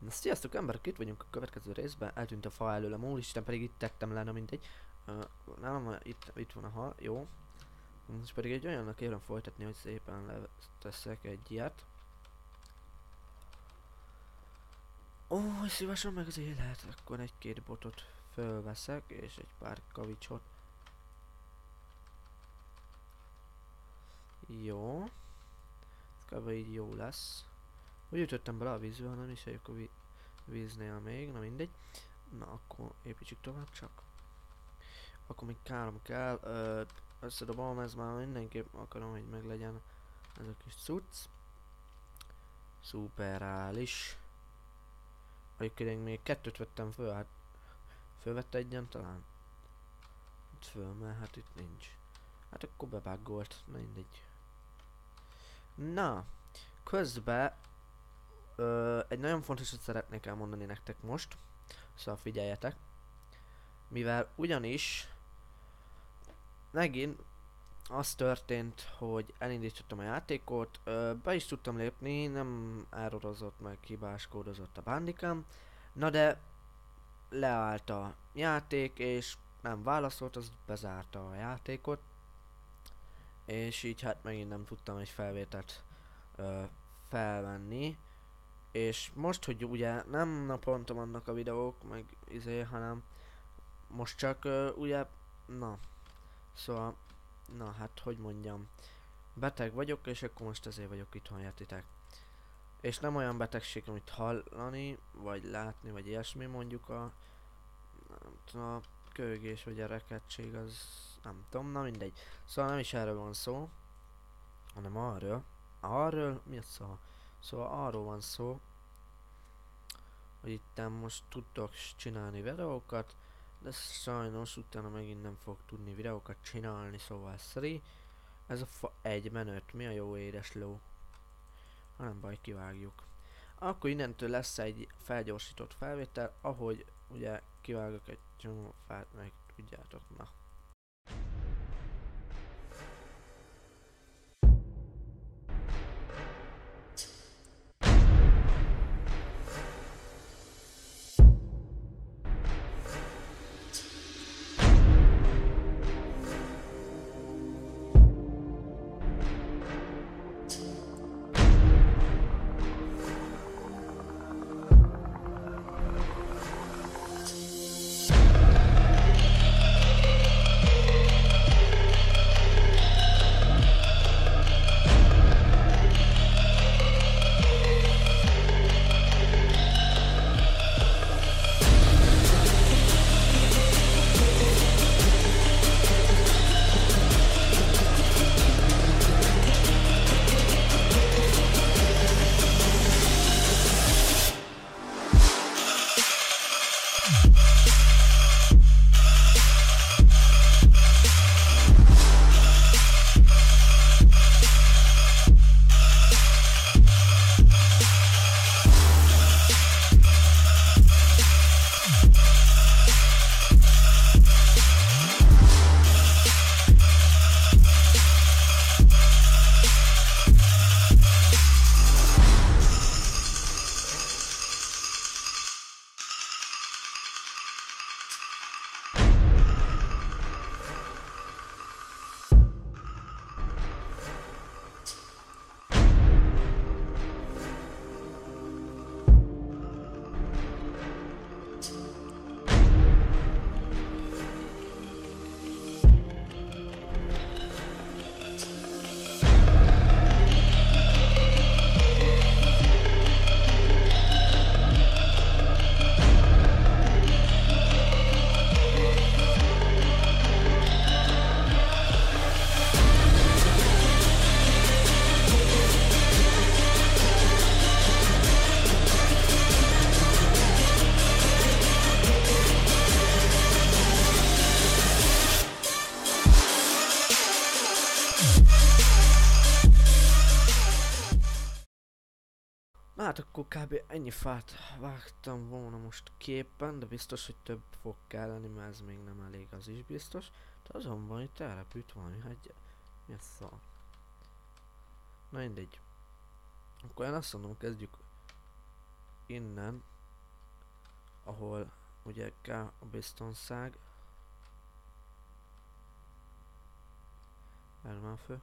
Na, sziasztok emberek, itt vagyunk a következő részben, eltűnt a fa előlem, úristen, pedig itt tettem le, na mindegy. Nálam van, itt van a hal, jó. Most pedig egy olyannak kérem folytatni, hogy szépen leteszek egy ilyet. Ó, szívesen meg az élet, akkor egy-két botot fölveszek, és egy pár kavicsot. Jó. Ez kb. Így jó lesz. Úgy ütöttem bele a vízbe, ha nem is vagyok a víznél még, na mindegy. Na akkor építsük tovább csak. Akkor még három kell, összedobom, ez már mindenképp akarom, hogy meglegyen ez a kis cucc. Szuperális. Egyébként még kettőt vettem föl, hát fölvette egyen talán. Itt föl, mert hát itt nincs. Hát akkor bebágolt, mindegy. Na, közben egy nagyon fontosat szeretnék elmondani nektek most, szóval figyeljetek, mivel ugyanis megint az történt, hogy elindítottam a játékot, be is tudtam lépni, nem errorozott meg, hibáskodott a bandikám, na de leállt a játék, és nem válaszolt, az bezárta a játékot, és így hát megint nem tudtam egy felvételt felvenni. És most, hogy ugye nem naponta vannak a videók, meg izé, hanem most csak ugye, na, szóval, na hát, hogy mondjam, beteg vagyok, és akkor most ezért vagyok itthon, értitek. És nem olyan betegség, amit hallani, vagy látni, vagy ilyesmi, mondjuk a kőgés, vagy a rekedtség, az nem tudom, na mindegy. Szóval nem is erről van szó, hanem arról. Arról? Mi a szó? Szóval arról van szó, hogy itt most tudtok csinálni videókat, de sajnos utána megint nem fog tudni videókat csinálni, szóval szeri. Ez a fa egy menőt, mi a jó édes ló. Ha nem baj, kivágjuk. Akkor innentől lesz egy felgyorsított felvétel, ahogy ugye kivágok egy csomó fát, meg tudjátok, na. Hát akkor kb. Ennyi fát vágtam volna most képen, de biztos, hogy több fog kelleni, mert ez még nem elég, az is biztos. De azon van, hogy elrepült valami, hát mi a szal? Na mindegy. Akkor én azt mondom, kezdjük innen, ahol ugye kell a biztonság. Erre van fő.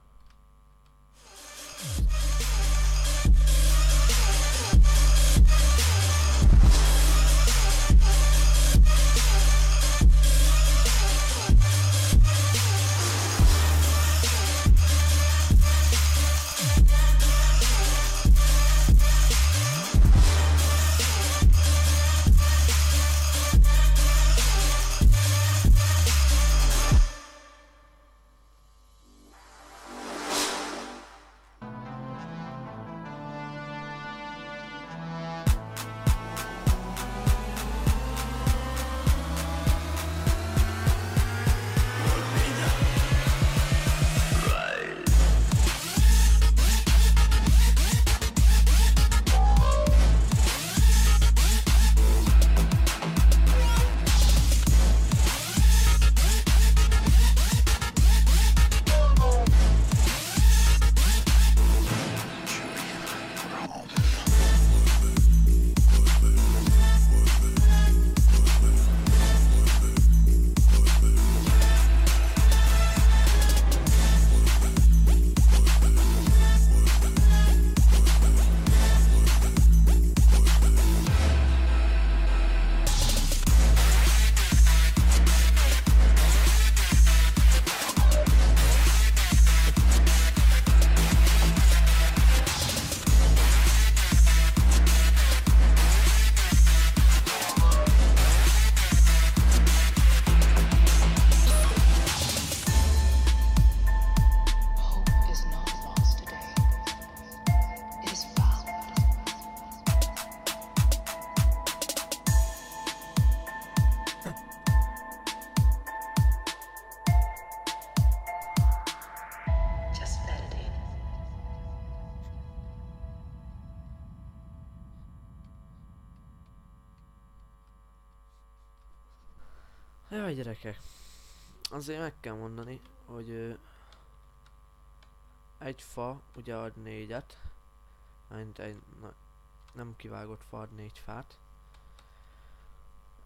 Jaj, gyerekek, azért meg kell mondani, hogy egy fa ugye ad négyet, mint egy nem kivágott fa ad négy fát,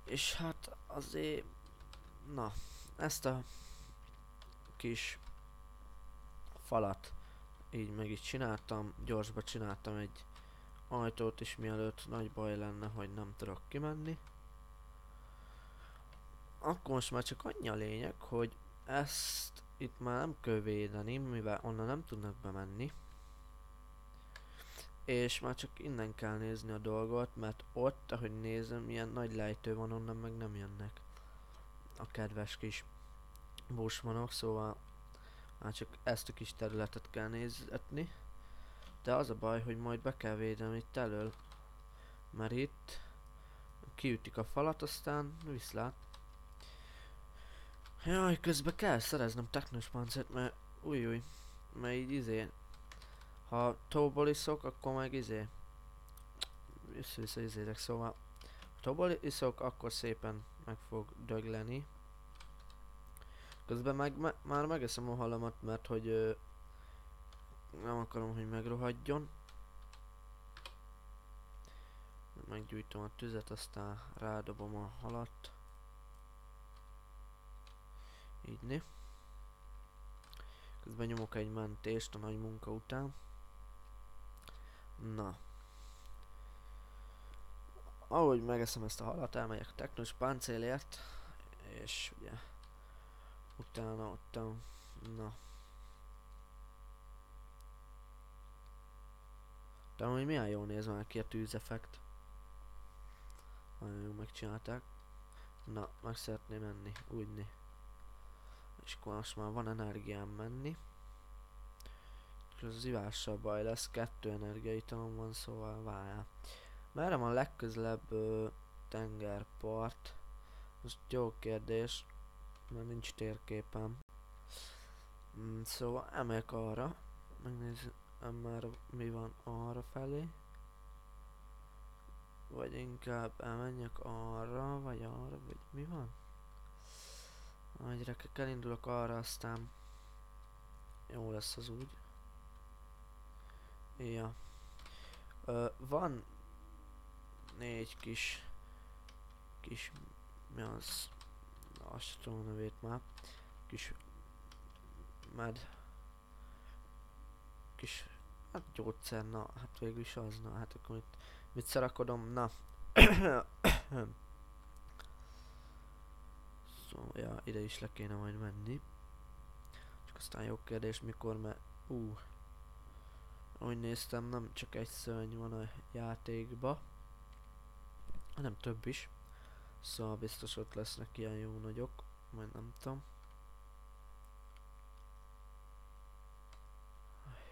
és hát azért, na, ezt a kis falat így meg így csináltam, gyorsba csináltam egy ajtót is, mielőtt nagy baj lenne, hogy nem tudok kimenni. Akkor most már csak annyi a lényeg, hogy ezt itt már nem kell védeni, mivel onnan nem tudnak bemenni. És már csak innen kell nézni a dolgot, mert ott, ahogy nézem, ilyen nagy lejtő van, onnan meg nem jönnek a kedves kis busmanok, szóval már csak ezt a kis területet kell nézetni. De az a baj, hogy majd be kell védeni itt elől, mert itt kiütik a falat, aztán viszlát. Jaj, közben kell szereznem teknős páncért, mert új, mert így izé, ha tóból iszok, akkor meg izé, vissza izélek, szóval ha tóból iszok, akkor szépen meg fog dögleni. Közben meg már megeszem a halamat, mert hogy nem akarom, hogy megrohadjon. Meggyújtom a tüzet, aztán rádobom a halat. Ígyni. Közben nyomok egy mentést a nagy munka után. Na. Ahogy megeszem ezt a halat, elmegyek a teknős páncélért. És ugye utána ottam. Na. De amúgy milyen jól néz már ki a tűzeffekt. Nagyon jól megcsinálták. Na, meg szeretném menni, úgyni. És akkor most már van energiám menni. Az ivással baj lesz, 2 energiaitalom van, szóval várjál. Merre van a legközelebb tengerpart? Most jó kérdés, mert nincs térképem. Szóval emeljek arra. Megnézem már mi van arra felé. Vagy inkább elmenjek arra, vagy arra, vagy mi van? Ahogy gyerekek, elindulok arra, aztán jó lesz az úgy. Ja. Van négy kis mi az, azt tudom a nevét már, kis hát gyógyszer, na hát végül is az, na hát akkor mit szarakodom, na szóval ja, ide is le kéne majd menni, csak aztán jó kérdés mikor, mert ahogy néztem, nem csak egy szörny van a játékba, hanem több is. Szóval biztos ott lesznek ilyen jó nagyok, majd nem tudom.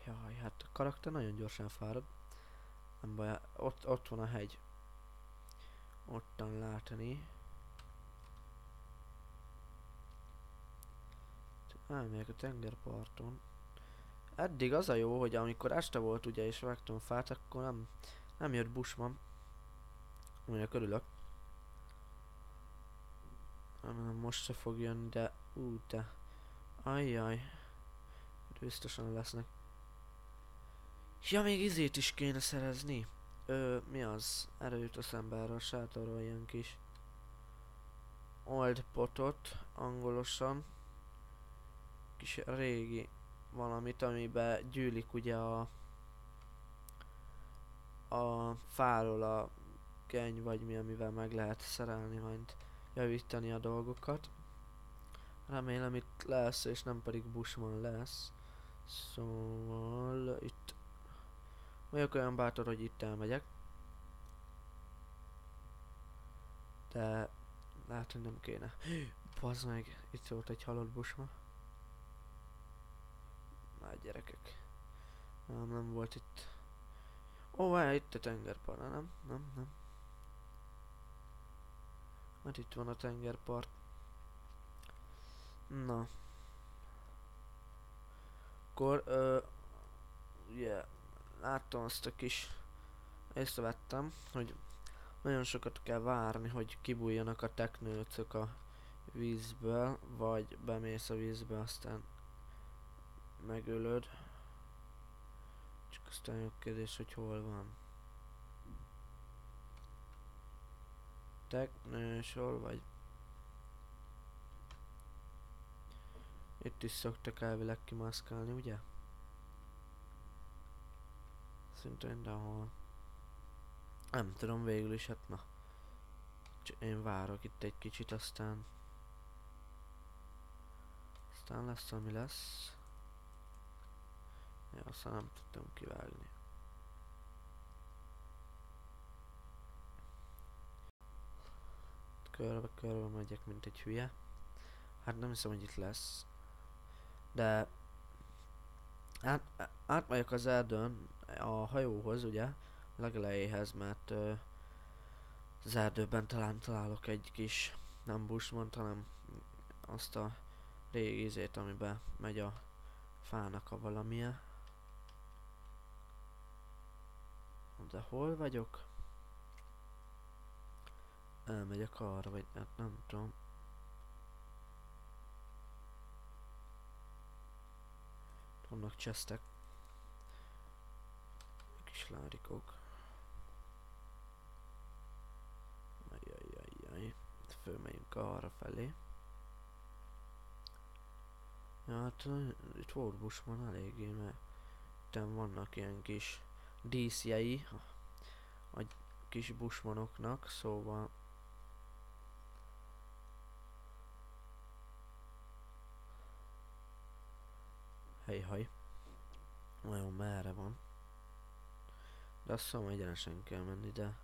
Jaj, hát a karakter nagyon gyorsan fárad. Nem baj, ott van a hegy. Ottan látni. Elmegyek a tengerparton. Eddig az a jó, hogy amikor este volt ugye és vágtam fát, akkor nem jött Bushman. Mondjuk örülök. Nem most se fog jönni, de te. Ajjaj. Biztosan lesznek. Ja, még izét is kéne szerezni. Mi az? Erőt a szemberről, sátorról ilyen kis old potot, angolosan. Kis régi valamit, amiben gyűlik ugye a fáról a geny vagy mi, amivel meg lehet szerelni, majd javítani a dolgokat. Remélem itt lesz, és nem pedig Bushman lesz. Szóval itt vagyok olyan bátor, hogy itt elmegyek. De lehet, hogy nem kéne. Bazd meg, itt volt egy halott Bushman. Már gyerekek. Nem volt itt. Ó, várj, itt a tengerpara, nem. Hát itt van a tengerpart. Na. Akkor, yeah. Láttam azt a kis... Észrevettem, hogy nagyon sokat kell várni, hogy kibújjanak a teknőcök a vízből, vagy bemész a vízbe, aztán megölöd. Csak aztán jó kérdés, hogy hol van. Teknős, hol vagy? Itt is szoktak elvileg kimászkálni, ugye? Szinte mindenhol. Nem tudom végül is, hát na. Csak én várok itt egy kicsit, aztán lesz, ami lesz. Ja, aztán nem tudtam kivágni. Körbe-körbe megyek, mint egy hülye. Hát nem hiszem, hogy itt lesz. De... átmegyek az erdőn a hajóhoz, ugye? Legelejéhez, mert... az erdőben talán találok egy kis... nem Bushmant, hanem... azt a régi ízét, amiben megy a fának a valamilyen. De hol vagyok? Elmegyek arra, vagy hát nem tudom. Vannak csesztek. Kis lárikok. Ajajajaj. Fölmegyünk arra felé. Ja, hát itt volt Bushman eléggé, mert itten vannak ilyen kis díszjei a kis Bushmanoknak, szóval hajhaj. Nagyon merre van. De azt hiszem egyenesen kell menni, de...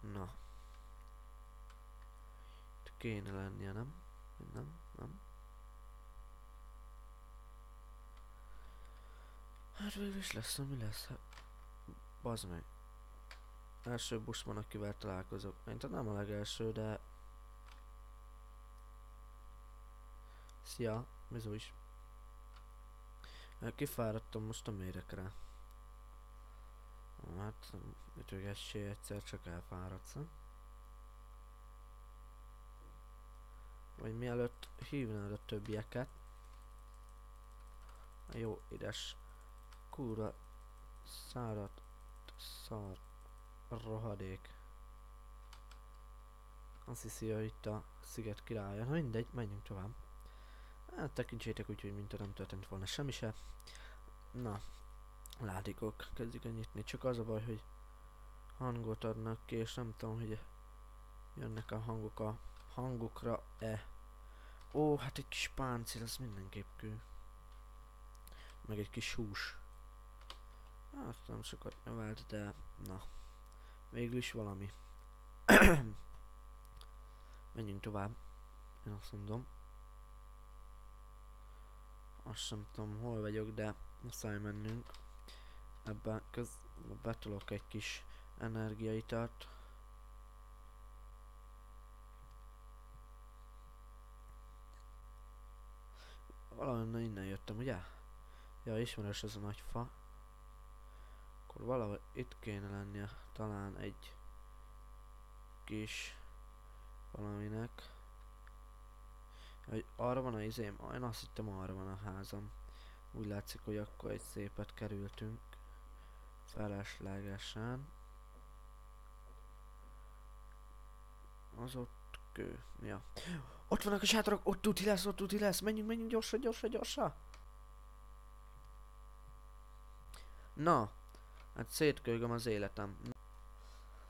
Na. Itt kéne lennie, nem? Nem. Hát végül is lesz, ami lesz. Hát... Bazd meg. Első Bushman, akivel találkozok. Én nem a legelső, de... Szia, Mizu is. Kifáradtam, most nem érek rá. Hát, ütögessé egyszer, csak elfáradsz. Vagy mielőtt hívnád a többieket. Jó, édes. Kúra. Szárat. Szar. Rohadék. Azt hiszi, hogy itt a sziget királya. Na mindegy, menjünk tovább. Hát tekintsétek úgy, hogy mintha nem történt volna semmi se. Na, látikok, kezdjük el nyitni. Csak az a baj, hogy hangot adnak ki, és nem tudom, hogy jönnek a hangok a hangokra-e. Ó, hát egy kis páncél, az mindenképp kő. Meg egy kis hús. Hát nem sokat növelt, de na. Végül is valami. Menjünk tovább. Én azt mondom. Azt sem tudom, hol vagyok, de muszáj mennünk. Ebben betolok egy kis energiaitart. Valahonnan innen jöttem, ugye? Ja, ismerős ez a nagy fa. Akkor valahol itt kéne lennie talán egy kis valaminek. Hogy arra van a izém? Én azt hittem, arra van a házam. Úgy látszik, hogy akkor egy szépet kerültünk. Feleslegesen. Az ott kő. Ja. Ott vannak a sátrak, ott tuti lesz, menjünk, gyorsan. Na, hát szétkölgöm az életem.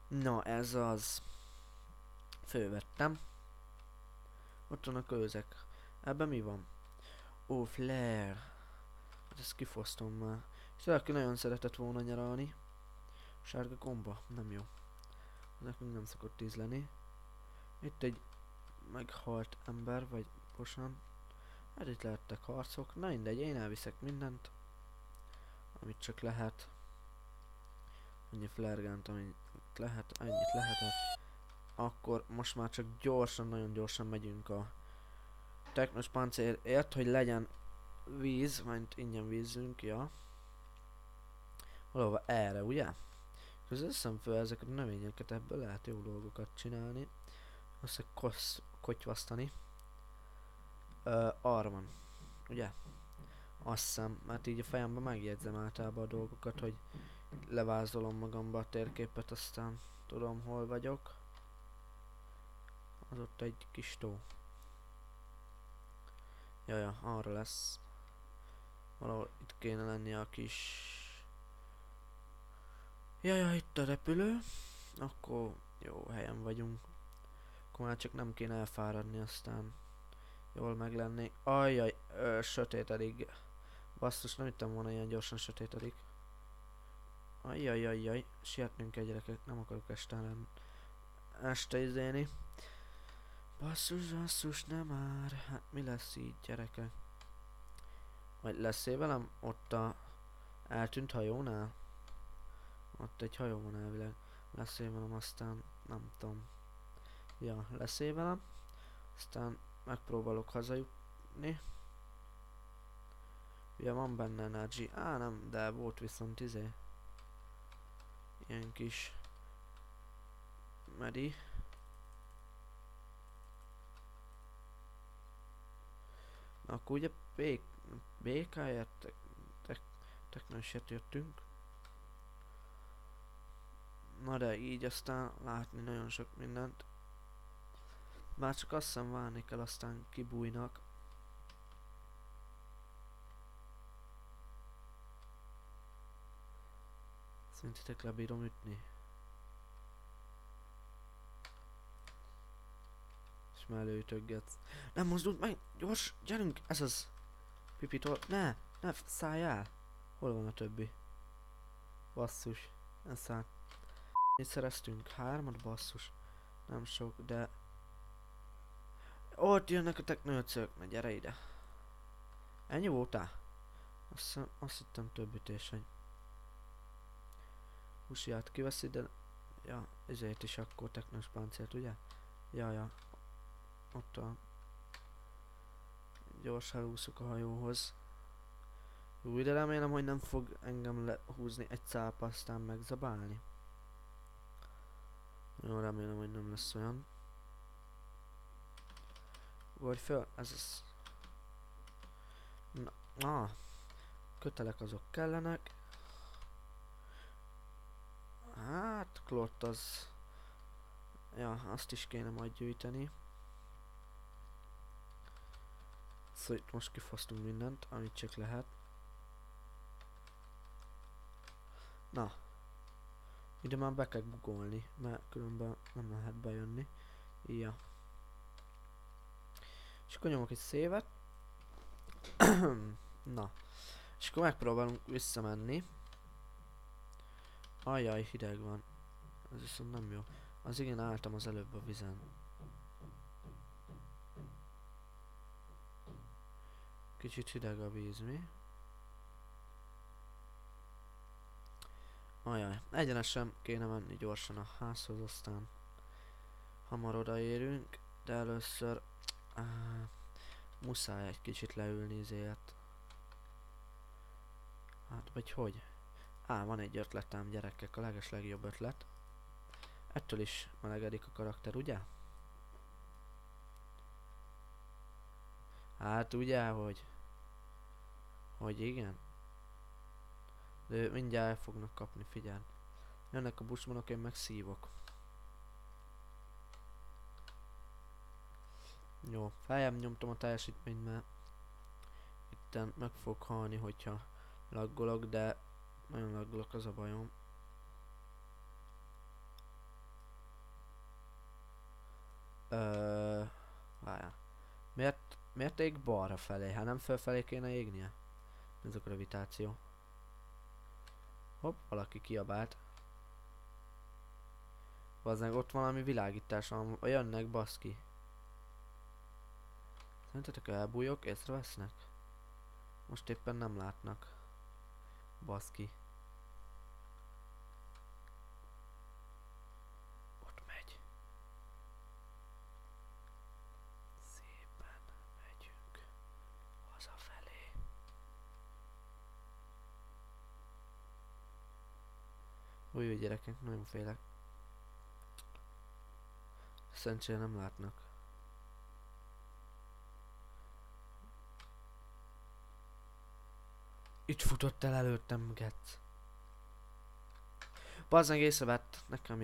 Na, ez az. Fölvettem. Ott van a kőzek. Ebben mi van? Ó, flare. Hát ezt kifosztom már. És valaki nagyon szeretett volna nyaralni. Sárga gomba. Nem jó. Nekünk nem szokott ízleni. Itt egy meghalt ember, vagy bosan. Hát itt lehettek harcok. Na mindegy, én elviszek mindent. Amit csak lehet. Annyi flergánt, amit lehet. Annyit lehetett. Akkor most már csak gyorsan, nagyon gyorsan megyünk a teknos páncélért, hogy legyen víz, majd ingyen vízünk, ja. Valahova erre, ugye? Közben összem föl ezeket a növényeket, ebből lehet jó dolgokat csinálni. Össze kotyvasztani. Arra van, ugye? Azt hiszem, mert így a fejemben megjegyzem általában a dolgokat, hogy levázolom magamba a térképet, aztán tudom, hol vagyok. Az ott egy kis tó. Jaja, arra lesz. Valahol itt kéne lenni a kis... Jaja, itt a repülő. Akkor jó helyen vagyunk. Akkor már csak nem kéne elfáradni, aztán jól meg lenni. Ajjaj, sötétedik. Basszus, nem hittem volna ilyen gyorsan sötétedik. Ajjajajjaj, sietnünk egy gyerekek, nem akarok este izélni. Basszus, nem már. Hát mi lesz így, gyereke? Vagy lesz-e velem ott a eltűnt hajónál? Ott egy hajó van elvileg. Lesz-e velem, aztán nem tudom. Ja, lesz-e velem. Aztán megpróbálok hazajutni. Ugye van benne energy. Á, nem, de volt viszont ilyen kis medi. Na, akkor ugye békáért teknősért jöttünk. Na de így aztán látni nagyon sok mindent. Bár csak azt hiszem várni kell, aztán kibújnak. Szerintetek le bírom ütni. Mellőtögget. Nem mozdult meg! Gyors! Gyerünk! Ez az! Pipitól! Ne! Szállj el! Hol van a többi? Basszus. Ne száll. Mit szereztünk? 3-at basszus. Nem sok, de... Ott jönnek a teknőcök. Na gyere ide. Ennyi voltál? Azt hittem több ütéseny. Húsiját kiveszi, de... Ja, ezért is akkor teknős páncélt, ugye? Jaja. Ott a... Gyors elúszok a hajóhoz. Jó, de remélem, hogy nem fog engem lehúzni egy cápa, aztán megzabálni. Jó, remélem, hogy nem lesz olyan. Ugorj föl, ez az... Na, kötelek azok kellenek. Hát, klort az... Ja, azt is kéne majd gyűjteni. Szóval itt most kifosztunk mindent, amit csak lehet. Na. Ide már be kell googolni, mert különben nem lehet bejönni. Ja. És akkor nyomok egy szévet. Na. És akkor megpróbálunk visszamenni. Ajjaj, hideg van. Ez viszont nem jó. Az igen, álltam az előbb a vizen. Kicsit hideg a víz, mi? Ajjaj, egyenesen kéne menni gyorsan a házhoz, aztán hamar odaérünk, de először muszáj egy kicsit leülni ezért. Hát vagy hogy? Á, van egy ötletem, gyerekek, a legeslegjobb ötlet. Ettől is melegedik a karakter, ugye? Hát ugye, hogy... Hogy igen? De mindjárt el fognak kapni, figyelj. Jönnek a buszmanok, én meg szívok. Jó, feljebb nyomtam a teljesítményt, mert... Itten meg fog halni, hogyha laggolok, de... Nagyon laggolok, az a bajom. Várjál. Miért ég balra felé? Hát nem fölfelé kéne égnie? Ez a gravitáció. Hopp, valaki kiabált. Bazdmeg, ott valami világítás van. Jönnek, baszki. Szerintetek elbújok, észrevesznek? Most éppen nem látnak. Baszki. Ott megy. Szépen megyünk hazafelé. Új gyerekek, nagyon félek. Szerencsére nem látnak. Itt futott el előttem, Getz. Bazdmeg, észrevett. Nekem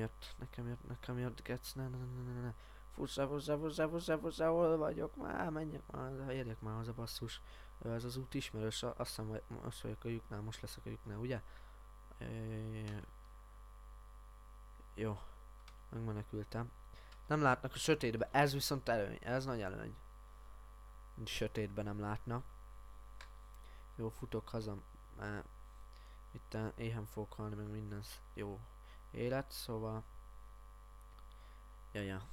jött, Getz. Ne. Fussá, hol vagyok már, menjek már, érjek már haza, basszus. Ez az út ismerős, azt hiszem, hogy most vagyok a lyuknál, most leszek a lyuknál, ugye? Jó. Megmenekültem. Nem látnak a sötétbe, ez viszont előny, ez nagy előny. Sötétben nem látnak. Jó, futok haza, mert itt éhen fogok halni, meg minden jó élet, szóval... Jaja.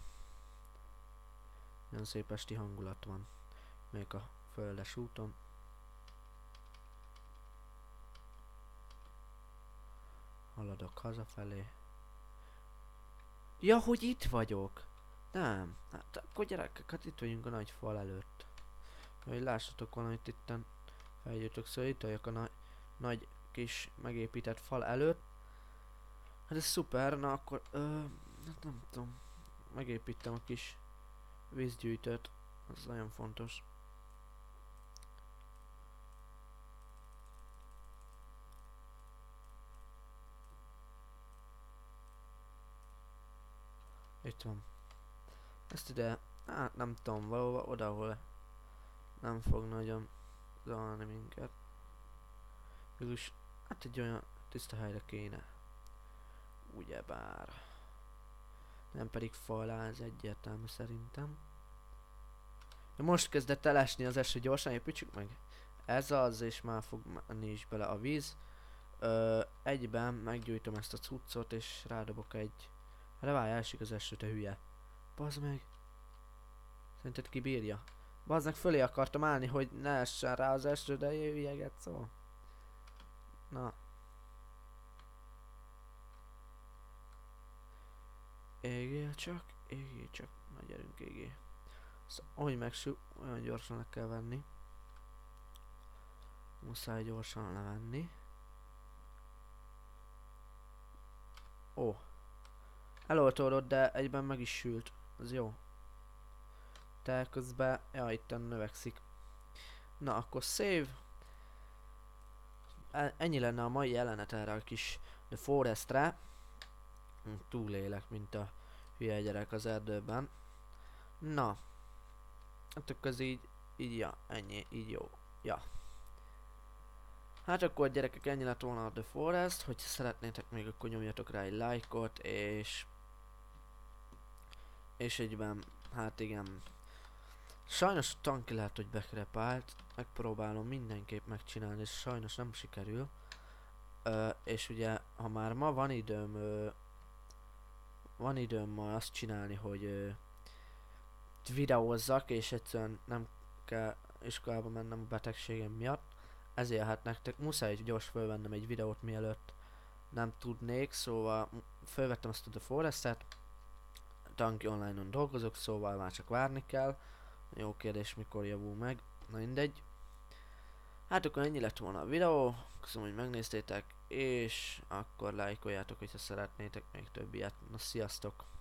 Nagyon szép esti hangulat van, még a földes úton. Haladok hazafelé. Ja, hogy itt vagyok? Nem, hát akkor gyerekek, hát itt vagyunk a nagy fal előtt. Hogy lássatok valamit itten. Eljöttök, szóval itt vagyok a nagy kis megépített fal előtt. Hát ez szuper, na akkor hát nem tudom. Megépítem a kis vízgyűjtőt, az nagyon fontos. Itt van. Ezt ide, hát nem tudom, valahol oda, ahol nem fog nagyon zalni minket. Végülis, hát egy olyan tiszta helyre kéne. Ugyebár. Nem pedig faláz egyértelmű szerintem. De most kezdett el esni az eső, gyorsan építsük meg. Ez az, és már fog menni is bele a víz. Egyben meggyújtom ezt a cuccot, és rádobok egy... Hát várj, esik az eső, te hülye. Bazd meg. Szerinted kibírja? Bazdmeg, fölé akartam állni, hogy ne essen rá az eső, de jöjjeget szó. Na. Égél csak, na gyerünk, égél. Szóval, ahogy megsül, olyan gyorsan le kell venni. Muszáj gyorsan levenni. Ó. Eloltódott, de egyben meg is sült. Az jó. De közben, ja, itten növekszik. Na, akkor save. Ennyi lenne a mai jelenet erre a kis The Forestre. túlélek, mint a hülye gyerek az erdőben. Na, hát akkor ez így ja, ennyi, így jó, ja. Hát akkor gyerekek, ennyi lett volna a The Forest, hogyha szeretnétek még, akkor nyomjatok rá egy like-ot, és egyben, hát igen, sajnos Tanki lehet, hogy bekrepált, megpróbálom mindenképp megcsinálni, és sajnos nem sikerül. És ugye, ha már ma van időm ma azt csinálni, hogy videózzak, és egyszerűen nem kell iskolába mennem a betegségem miatt, ezért hát nektek muszáj gyors fölvennem egy videót, mielőtt nem tudnék, szóval fölvettem azt a The Forest-et, TankiOnline-on dolgozok, szóval már csak várni kell. Jó kérdés, mikor javul meg, na mindegy. Hát akkor ennyi lett volna a videó, köszönöm, hogy megnéztétek, és akkor lájkoljátok, hogyha szeretnétek még több ilyet. Na, sziasztok!